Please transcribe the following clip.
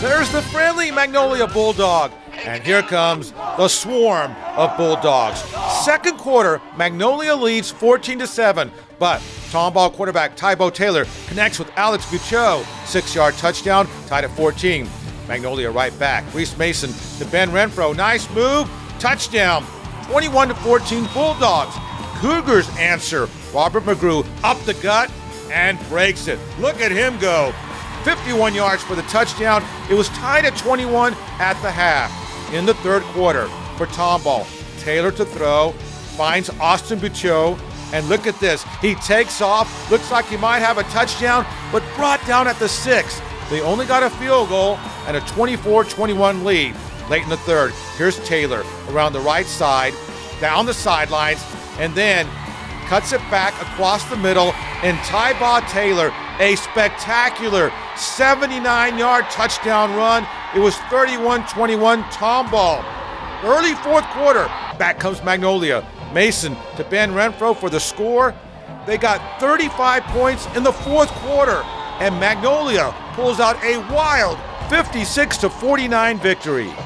There's the friendly Magnolia Bulldog. And here comes the swarm of Bulldogs. Second quarter, Magnolia leads 14-7, but Tomball quarterback Tybo Taylor connects with Alex Buteaux. 6-yard touchdown, tied at 14. Magnolia right back. Reese Mason to Ben Renfro. Nice move. Touchdown. 21-14 Bulldogs. Cougars answer. Robert McGrue up the gut and breaks it. Look at him go. 51 yards for the touchdown. It was tied at 21 at the half. In the third quarter for Tomball, Taylor to throw, finds Austin Buteaux, and look at this. He takes off, looks like he might have a touchdown, but brought down at the 6. They only got a field goal and a 24-21 lead. Late in the third, here's Taylor around the right side, down the sidelines, and then cuts it back across the middle, and Tybo Taylor, a spectacular 79-yard touchdown run. It was 31-21 Tomball. Early fourth quarter, back comes Magnolia. Mason to Ben Renfro for the score. They got 35 points in the fourth quarter, and Magnolia pulls out a wild 56-49 victory.